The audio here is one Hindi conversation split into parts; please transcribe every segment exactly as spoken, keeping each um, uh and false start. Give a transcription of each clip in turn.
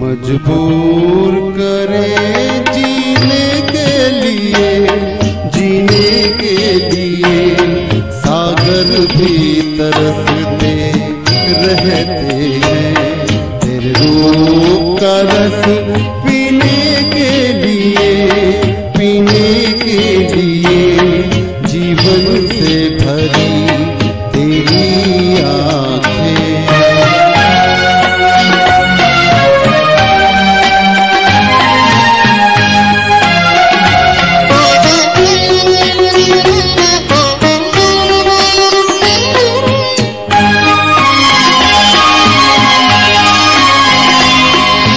मजबूर करे जीने के लिए, जीने के लिए सागर भी तरसते रहते हैं। तेरे रूप का रस पीने के लिए, पीने के लिए जीवन से भरी तेरी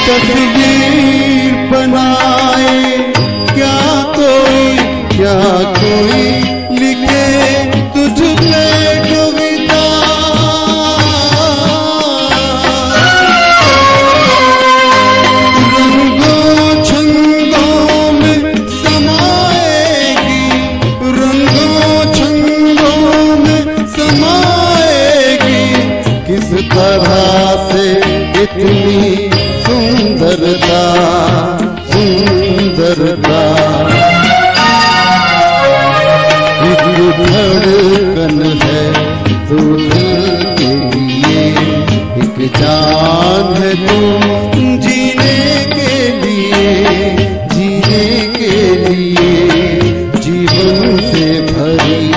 तस्वीर बनाए क्या कोई, क्या कोई लिखे तुझ पे कविता। रंगों छंदों में समाएगी, रंगों छंदों में समाएगी किस तरह से इतनी सुंदरता, सुंदरता धड़कन है तू दिल के लिए, एक जान है तू जीने के लिए, जीने के लिए जीवन से भरी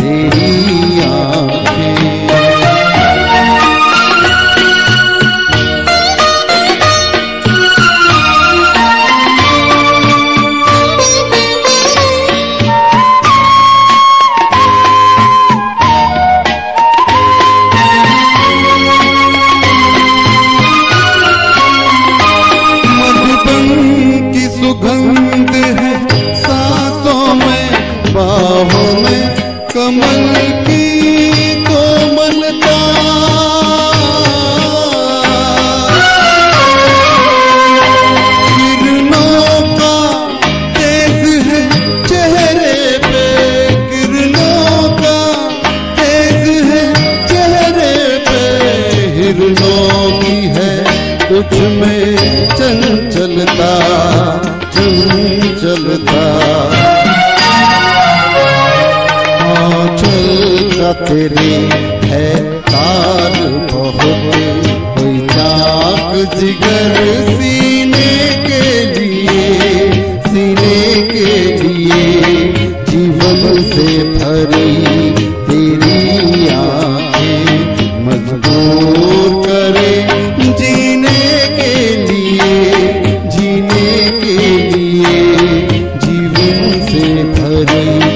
तेरी आँखें। सुगंध है सांसों में, बाहों में कमल की कोमलता। किरणों का तेज है चेहरे पे, किरणों का तेज है चेहरे पे, हिरणों की है तुझ में चंचलता, चंचलता आँचल तेरे है तार बहुत, कोई चाक जिगर सीने के लिए, सीने के लिए जीवन से भरी तेरी आँखें। मजबूर करे जीने के लिए, जीने के लिए जीवन से भरी।